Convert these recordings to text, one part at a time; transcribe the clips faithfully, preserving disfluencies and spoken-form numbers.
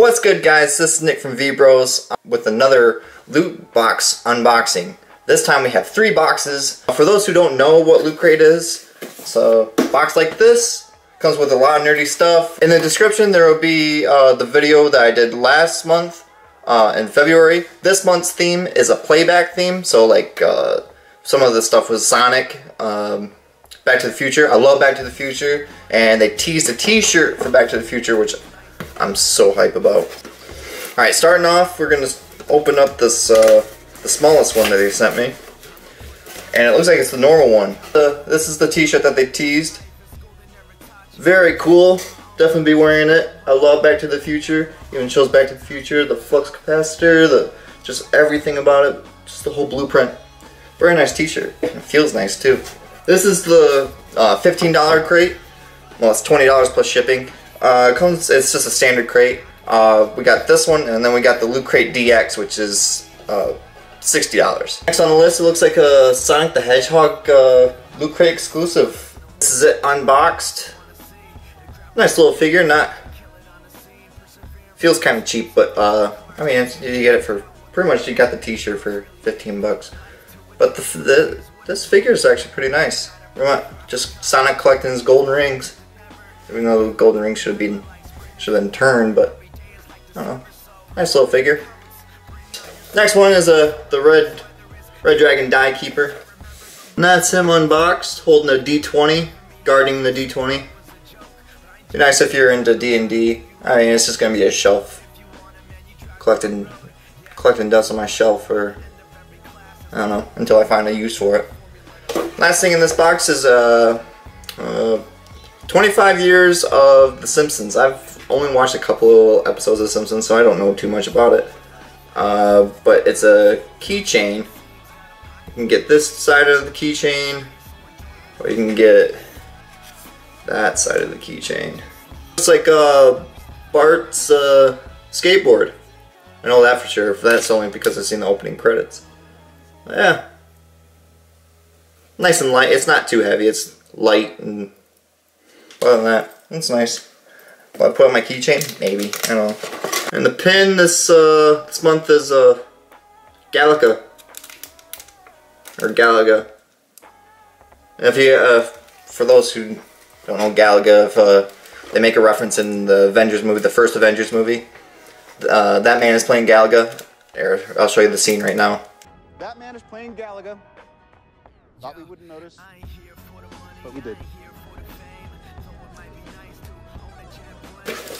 What's good, guys? This is Nick from VBros with another loot box unboxing. This time we have three boxes. For those who don't know what Loot Crate is, so a box like this comes with a lot of nerdy stuff. In the description there will be uh, the video that I did last month uh, in February. This month's theme is a playback theme, so like uh, some of the stuff was Sonic, um, Back to the Future. I love Back to the Future, and they teased a t-shirt for Back to the Future, which I'm so hype about. Alright, starting off, we're going to open up this, uh, the smallest one that they sent me. And it looks like it's the normal one. Uh, this is the t-shirt that they teased. Very cool. Definitely be wearing it. I love Back to the Future. Even shows Back to the Future, the flux capacitor, the just everything about it. Just the whole blueprint. Very nice t-shirt. It feels nice too. This is the uh, fifteen dollar crate. Well, it's twenty dollars plus shipping. Uh, it comes, it's just a standard crate. Uh, we got this one, and then we got the Loot Crate D X, which is uh, sixty dollars. Next on the list, it looks like a Sonic the Hedgehog uh, Loot Crate exclusive. This is it unboxed. Nice little figure. Not feels kind of cheap, but uh, I mean, you get it for pretty much. You got the T-shirt for fifteen bucks, but the, the this figure is actually pretty nice. Just Sonic collecting his golden rings. Even though the golden ring should have been, should have been turned, but I don't know. Nice little figure. Next one is a the red red dragon die keeper. And that's him unboxed, holding a D twenty, guarding the D twenty. Be nice if you're into D and D. I mean, it's just gonna be a shelf collecting collecting dust on my shelf, or I don't know, until I find a use for it. Last thing in this box is a. Uh, uh, twenty-five years of The Simpsons. I've only watched a couple episodes of The Simpsons, so I don't know too much about it. Uh, but it's a keychain. You can get this side of the keychain, or you can get that side of the keychain. It's like uh, Bart's uh, skateboard. I know that for sure. That's only because I've seen the opening credits. Yeah, nice and light. It's not too heavy. It's light and. Other than that, that's nice. Will I put on my keychain? Maybe. I don't know. And the pin this uh, this month is uh, Galaga. Or Galaga. And if you, uh, for those who don't know Galaga, if, uh, they make a reference in the Avengers movie, the first Avengers movie. Uh, that man is playing Galaga. There, I'll show you the scene right now. That man is playing Galaga. Thought we wouldn't notice, but we did.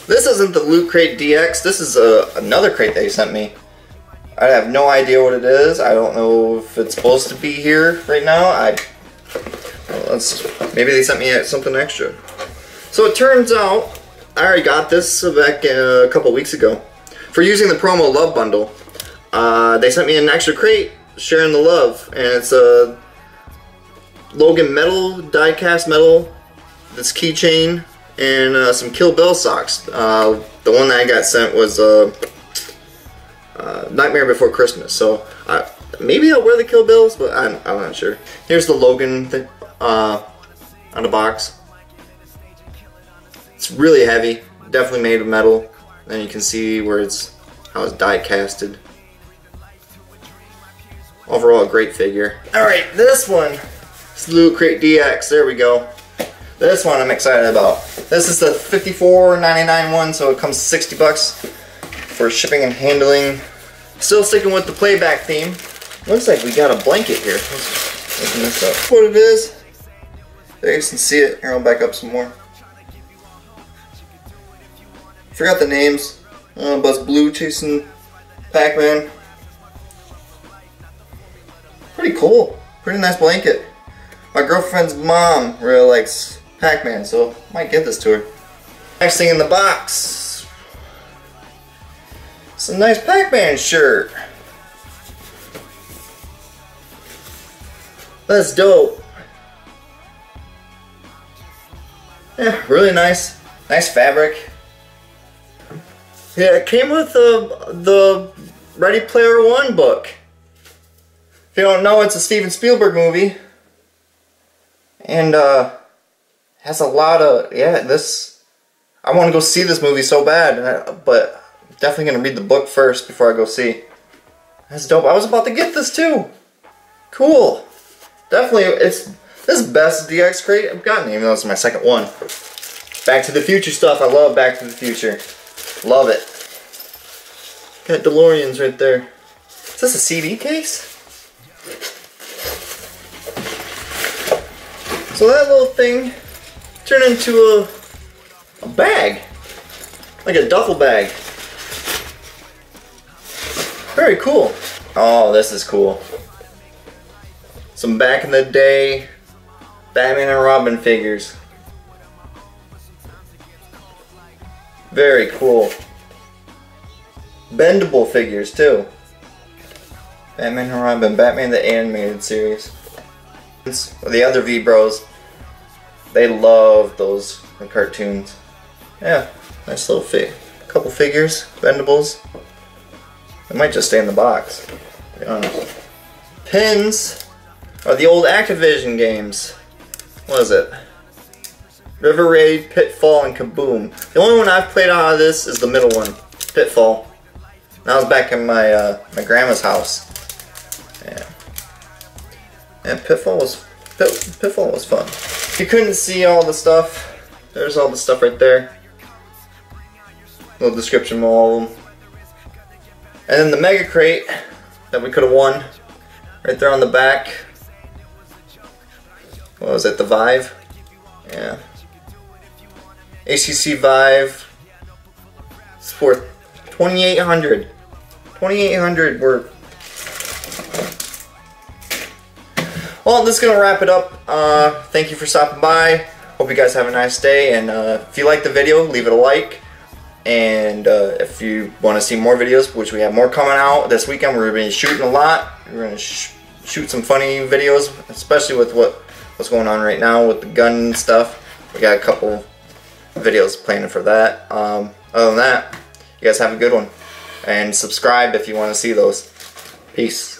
This isn't the Loot Crate D X, this is a, another crate they sent me. I have no idea what it is. I don't know if it's supposed to be here right now. I well, let's, Maybe they sent me something extra. So it turns out, I already got this back a couple weeks ago. For using the promo Love Bundle, uh, they sent me an extra crate sharing the love. And it's a Logan metal, die-cast metal, this keychain. And uh, some Kill Bill socks. Uh, the one that I got sent was uh, uh, Nightmare Before Christmas. So I, maybe I'll wear the Kill Bills, but I'm, I'm not sure. Here's the Logan thing, uh, on the box. It's really heavy. Definitely made of metal. And you can see where it's how it's die casted. Overall, a great figure. All right, this one, it's Loot Crate D X. There we go. This one I'm excited about. This is the fifty-four ninety-nine one, so it comes to sixty bucks for shipping and handling. Still sticking with the playback theme. Looks like we got a blanket here. Let's open this up. What it is? There you can see it. Here, I'll back up some more. Forgot the names. Uh, Buzz Blue chasing Pac-Man. Pretty cool. Pretty nice blanket. My girlfriend's mom really likes Pac-Man, so I might give this to her. Next thing in the box, it's a nice Pac-Man shirt. That's dope. Yeah, really nice. Nice fabric. Yeah, it came with the, the Ready Player One book. If you don't know, it's a Steven Spielberg movie. And, uh... has a lot of, yeah, this, I want to go see this movie so bad, but definitely gonna read the book first before I go see. That's dope. I was about to get this too. Cool. Definitely, it's this is best D X crate I've gotten, even though it's my second one. Back to the Future stuff. I love Back to the Future. Love it. Got DeLoreans right there. Is this a C D case? So that little thing turned into a, a bag. Like a duffel bag. Very cool. Oh, this is cool. Some back in the day Batman and Robin figures. Very cool. Bendable figures too. Batman and Robin, Batman the Animated Series. The other VBros, they love those cartoons. Yeah, nice little fig. Couple figures, bendables. They might just stay in the box. To be honest. Pins are the old Activision games. What is it? River Raid, Pitfall, and Kaboom. The only one I've played out of this is the middle one, Pitfall. I was back in my uh, my grandma's house. Yeah. And Pitfall was Pit, Pitfall was fun. You couldn't see all the stuff. There's all the stuff right there. Little description of all of them. And then the mega crate that we could have won, right there on the back. What was it? The Vive. Yeah. H T C Vive. It's for twenty-eight hundred. twenty-eight hundred were. Well, this is going to wrap it up. Uh, thank you for stopping by. Hope you guys have a nice day. And uh, if you like the video, leave it a like. And uh, if you want to see more videos, which we have more coming out this weekend, we're going to be shooting a lot. We're going to sh shoot some funny videos, especially with what, what's going on right now with the gun and stuff. We got a couple videos planned for that. Um, other than that, you guys have a good one, and subscribe if you want to see those. Peace.